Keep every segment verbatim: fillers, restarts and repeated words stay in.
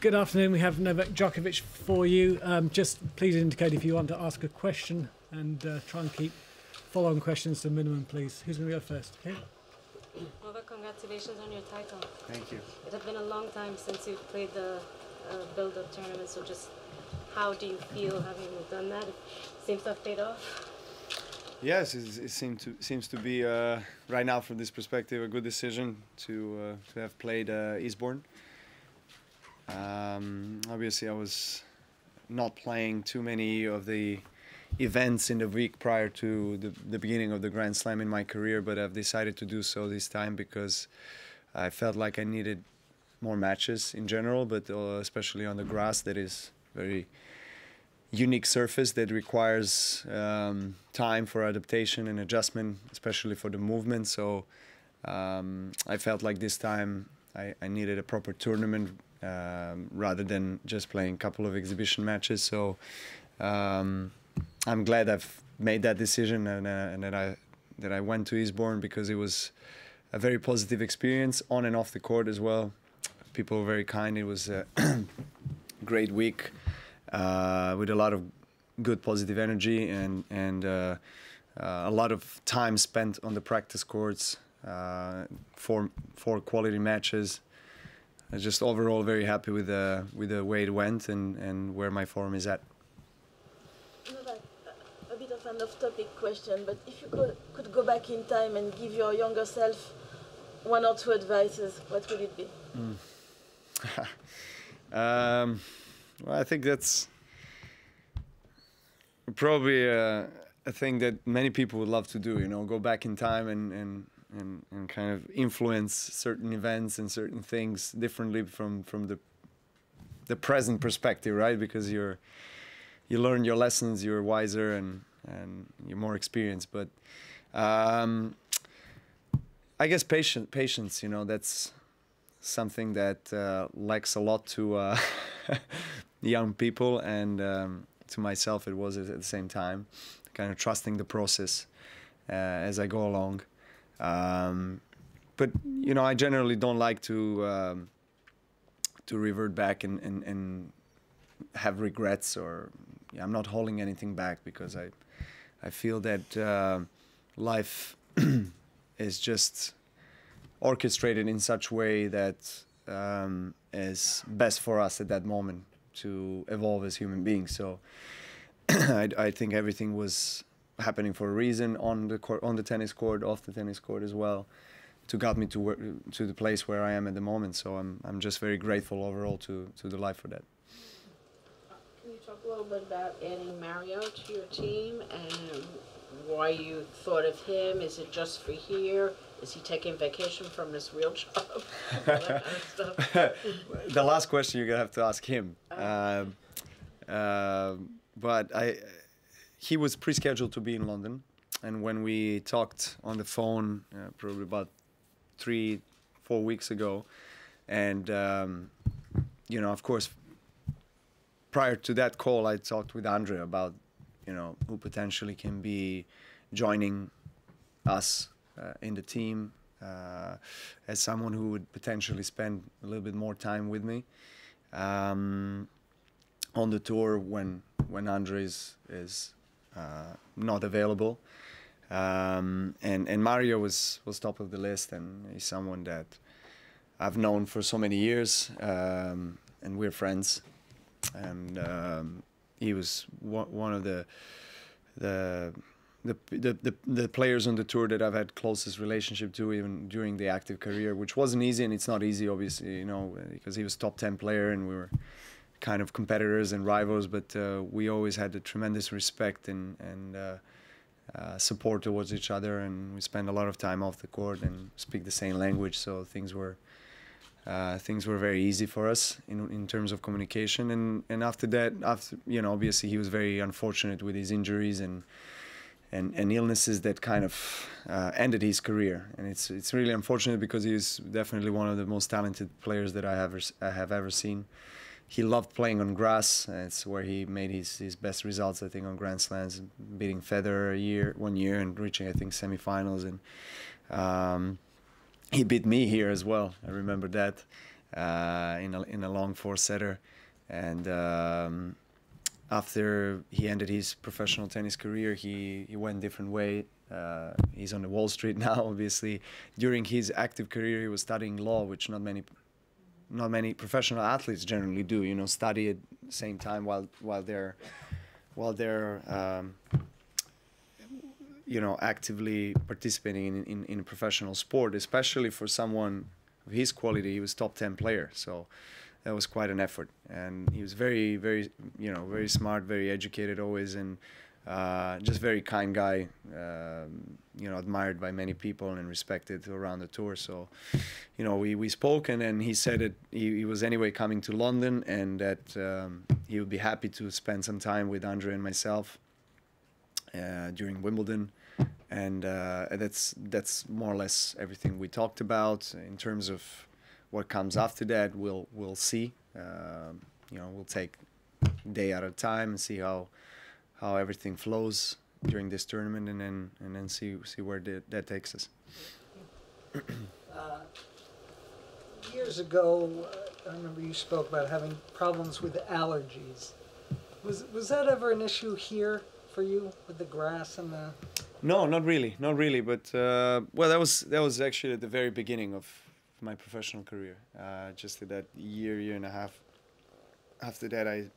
Good afternoon. We have Novak Djokovic for you. Um, just please indicate if you want to ask a question and uh, try and keep following questions to a minimum, please. Who's going to go first? Okay. Novak, congratulations on your title. Thank you. It has been a long time since you've played the uh, build-up tournament, so just how do you feel having done that? It seems to have paid off. Yes, it, it seems to seems to be uh, right now, from this perspective, a good decision to uh, to have played uh, Eastbourne. Um, obviously, I was not playing too many of the events in the week prior to the, the beginning of the Grand Slam in my career, but I've decided to do so this time because I felt like I needed more matches in general, but uh, especially on the grass, that is very unique surface that requires um, time for adaptation and adjustment, especially for the movement. So um, I felt like this time I, I needed a proper tournament um, rather than just playing a couple of exhibition matches. So um, I'm glad I've made that decision and, uh, and that I that I went to Eastbourne, because it was a very positive experience on and off the court as well. People were very kind. It was a great week. Uh, with a lot of good positive energy and and uh, uh, a lot of time spent on the practice courts uh, for for quality matches. I'm just overall very happy with the with the way it went and and where my form is at. A bit of an off-topic question, but if you could could go back in time and give your younger self one or two advices, what would it be? Mm. um, Well, I think that's probably uh, a thing that many people would love to do, you know, go back in time and, and, and, and kind of influence certain events and certain things differently from, from the, the present perspective, right? Because you're, you learn your lessons, you're wiser and, and you're more experienced. But um, I guess patient, patience, you know, that's something that uh, lacks a lot to uh, young people, and um, to myself it was at the same time, kind of trusting the process uh, as I go along. Um, but you know, I generally don't like to um, to revert back and, and, and have regrets, or yeah, I'm not holding anything back, because I I feel that uh, life is just orchestrated in such a way that um, is best for us at that moment to evolve as human beings. So I, I think everything was happening for a reason, on the court, on the tennis court, off the tennis court as well, to got me to work, to the place where I am at the moment. So I'm I'm just very grateful overall to to the life for that. Can you talk a little bit about adding Mario to your team and why you thought of him? Is it just for here? Is he taking vacation from his real job? That kind of stuff. The last question you're gonna have to ask him. Uh, uh, but I, he was pre-scheduled to be in London, and when we talked on the phone, uh, probably about three, four weeks ago, and um, you know, of course, prior to that call, I talked with Andre about, you know, who potentially can be joining us Uh, in the team uh, as someone who would potentially spend a little bit more time with me um, on the tour when when Andre is, is uh, not available, um, and and Mario was was top of the list, and he's someone that I've known for so many years, um, and we're friends, and um, he was one of the the The, the the players on the tour that I've had closest relationship to, even during the active career, which wasn't easy, and it's not easy, obviously, you know, because he was top ten player and we were kind of competitors and rivals, but uh, we always had a tremendous respect and, and uh, uh, support towards each other, and we spent a lot of time off the court and speak the same language, so things were uh, things were very easy for us in, in terms of communication, and, and after that, after, you know, obviously he was very unfortunate with his injuries and And, and illnesses that kind of uh, ended his career, and it's it's really unfortunate, because he's definitely one of the most talented players that I ever I have ever seen. He loved playing on grass, and it's where he made his his best results, I think, on Grand Slams, beating Federer a year one year and reaching, I think, semifinals, and um, he beat me here as well. I remember that, uh, in a, in a long four setter, and um, after he ended his professional tennis career, he he went a different way. Uh, he's on the Wall Street now, obviously. During his active career, he was studying law, which not many, not many professional athletes generally do. You know, study at the same time while while they're, while they're, um, you know, actively participating in, in in professional sport. Especially for someone of his quality, he was top ten player. So that was quite an effort, and he was very, very, you know, very smart, very educated always, and. Uh, just very kind guy, um, you know, admired by many people and respected around the tour. So, you know, we, we spoke, and then he said that he, he was anyway coming to London, and that um, he would be happy to spend some time with Andre and myself uh, during Wimbledon. And uh, that's, that's more or less everything we talked about. In terms of what comes after that, we'll, we'll see. Uh, you know, we'll take a day at a time and see how... how everything flows during this tournament, and then and then see see where the, that takes us. uh, years ago, uh, I remember you spoke about having problems with allergies. Was was that ever an issue here for you with the grass and the? No, not really, not really. But uh, well, that was that was actually at the very beginning of my professional career. Uh, just that year, year and a half. After that, I.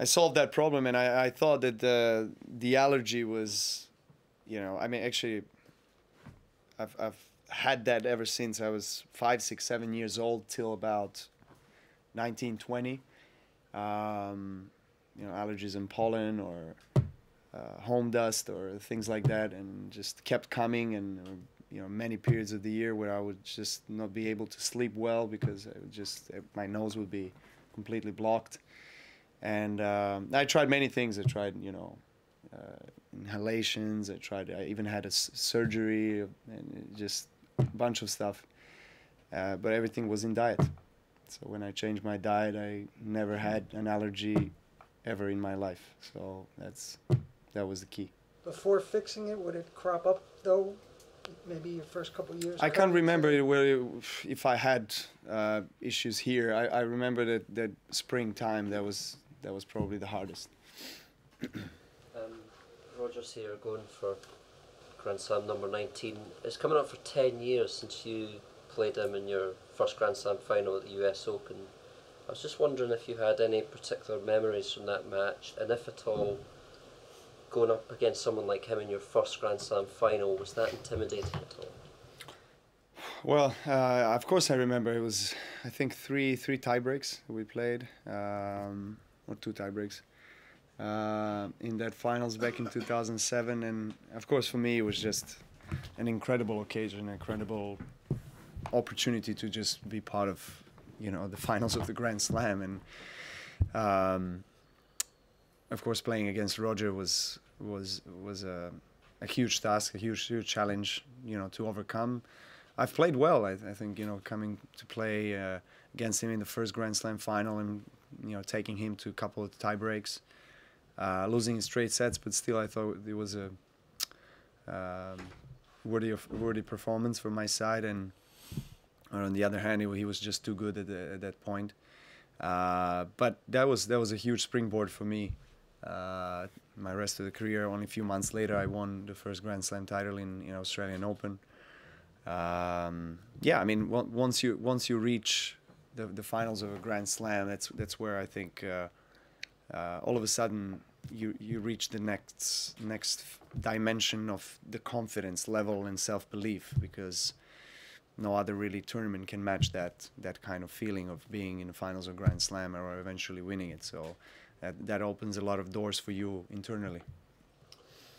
I solved that problem, and I, I thought that the the allergy was, you know, I mean, actually, I've I've had that ever since I was five, six, seven years old till about nineteen, twenty. Um, you know, allergies in pollen or uh, home dust or things like that, and just kept coming, and you know, many periods of the year where I would just not be able to sleep well because I would just my nose would be completely blocked. And um, I tried many things. I tried, you know, uh, inhalations. I tried. I even had a s surgery and just a bunch of stuff. Uh, but everything was in diet. So when I changed my diet, I never had an allergy ever in my life. So that's that was the key. Before fixing it, would it crop up though? Maybe your first couple of years. I can't remember it where it, if I had uh, issues here. I, I remember that that springtime. That was. That was probably the hardest. um, Roger's here going for Grand Slam number nineteen. It's coming up for ten years since you played him in your first Grand Slam final at the U S Open. I was just wondering if you had any particular memories from that match, and if at all, going up against someone like him in your first Grand Slam final, was that intimidating at all? Well, uh, of course I remember. It was, I think, three three tie breaks we played. Um, or two tie breaks, uh, in that finals back in two thousand seven. And of course for me it was just an incredible occasion, an incredible opportunity to just be part of, you know, the finals of the Grand Slam. And um, of course playing against Roger was, was, was a, a huge task, a huge, huge challenge, you know, to overcome. I've played well, I, I think, you know, coming to play uh, against him in the first Grand Slam final, and you know, taking him to a couple of tie breaks, uh, losing in straight sets, but still I thought it was a um, worthy of, worthy performance from my side. And on the other hand, he was just too good at, the, at that point. Uh, but that was that was a huge springboard for me. Uh, my rest of the career. Only a few months later, I won the first Grand Slam title in, in Australian Open. Um, yeah, I mean, once you once you reach The, the finals of a Grand Slam, that's that's where I think uh, uh, all of a sudden you you reach the next next dimension of the confidence level and self-belief, because no other really tournament can match that that kind of feeling of being in the finals of Grand Slam or eventually winning it. So that, that opens a lot of doors for you internally.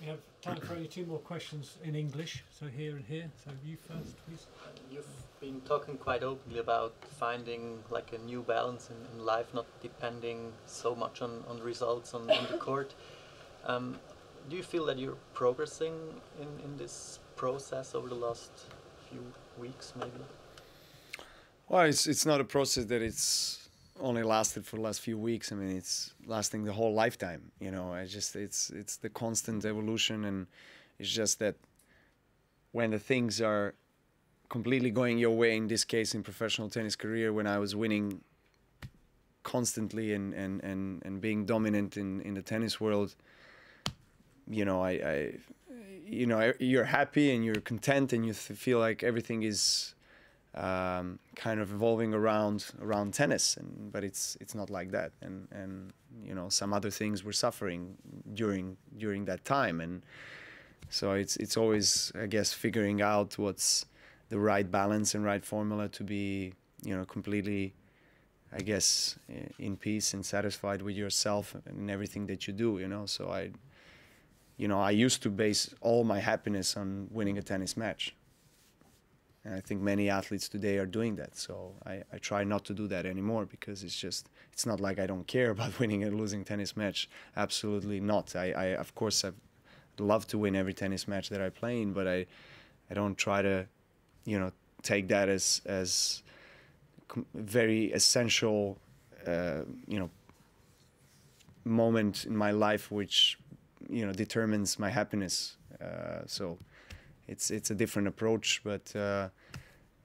We have time for only two more questions in English, so here and here. So you first, please. You've been talking quite openly about finding like a new balance in, in life, not depending so much on, on results on, on the court. Um, do you feel that you're progressing in, in this process over the last few weeks, maybe? Well, it's, it's not a process that it's only lasted for the last few weeks. I mean, it's lasting the whole lifetime, you know. I just it's it's the constant evolution, and it's just that when the things are completely going your way, in this case in professional tennis career, when I was winning constantly and and and, and being dominant in in the tennis world, you know, I, I you know, you're happy and you're content and you feel like everything is um, kind of evolving around around tennis, and but it's it's not like that, and and you know, some other things were suffering during during that time, and so it's it's always, I guess, figuring out what's the right balance and right formula to be, you know, completely, I guess, in peace and satisfied with yourself and everything that you do, you know. So I, you know, I used to base all my happiness on winning a tennis match. And I think many athletes today are doing that. So I, I try not to do that anymore, because it's just, it's not like I don't care about winning and losing tennis match. Absolutely not. I, I of course, I'd love to win every tennis match that I play in, but I, I don't try to, you know, take that as as very essential, uh, you know, moment in my life, which, you know, determines my happiness. Uh, so it's it's a different approach, but uh,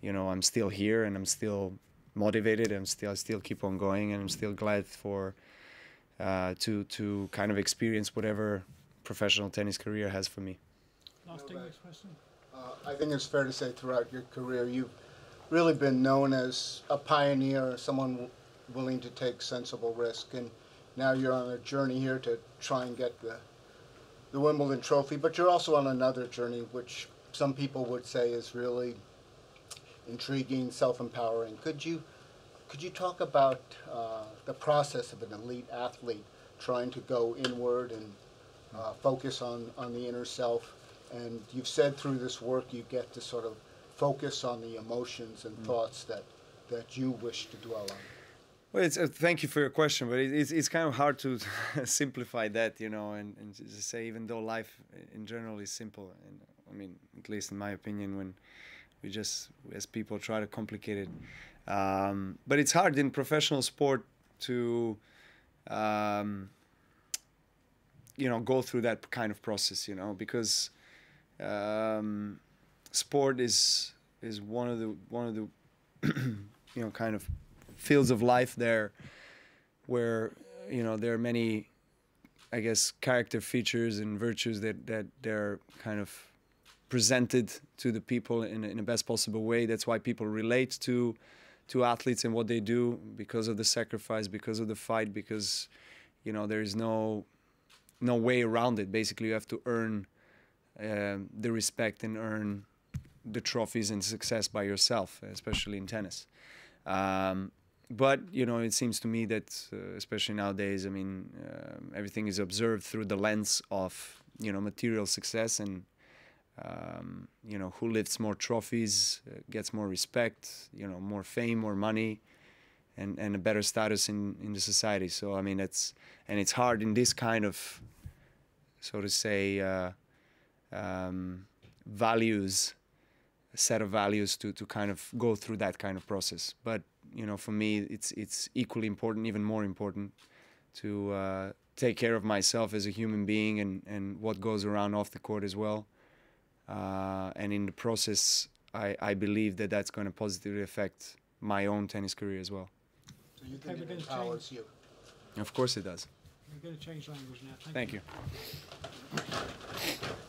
you know, I'm still here and I'm still motivated. I'm still I still keep on going, and I'm still glad for uh, to to kind of experience whatever professional tennis career has for me. Last English question. Uh, I think it's fair to say throughout your career, you've really been known as a pioneer, someone w willing to take sensible risk, and now you're on a journey here to try and get the, the Wimbledon trophy, but you're also on another journey, which some people would say is really intriguing, self-empowering. Could you, could you talk about uh, the process of an elite athlete trying to go inward and uh, focus on, on the inner self? And you've said through this work you get to sort of focus on the emotions and mm. thoughts that that you wish to dwell on. Well, it's, uh, thank you for your question, but it, it's, it's kind of hard to simplify that, you know, and, and just say, even though life in general is simple, and I mean, at least in my opinion, when we just, as people, try to complicate it. Um, but it's hard in professional sport to... Um, you know, go through that kind of process, you know, because um, sport is is one of the one of the you know, kind of fields of life there where, you know, there are many, I guess, character features and virtues that that they're kind of presented to the people in in the best possible way. That's why people relate to to athletes and what they do, because of the sacrifice, because of the fight, because, you know, there is no no way around it. Basically, you have to earn uh, the respect and earn the trophies and success by yourself, especially in tennis. Um, but, you know, it seems to me that, uh, especially nowadays, I mean, uh, everything is observed through the lens of, you know, material success and, um, you know, who lifts more trophies, uh, gets more respect, you know, more fame, more money, and, and a better status in, in the society. So, I mean, it's, and it's hard in this kind of, so to say, uh, um, values, a set of values to, to kind of go through that kind of process. But, you know, for me, it's, it's equally important, even more important, to uh, take care of myself as a human being and, and what goes around off the court as well. Uh, and in the process, I, I believe that that's going to positively affect my own tennis career as well. So you think it empowers you? Of course it does. We're going to change language now. Thank you. Thank you.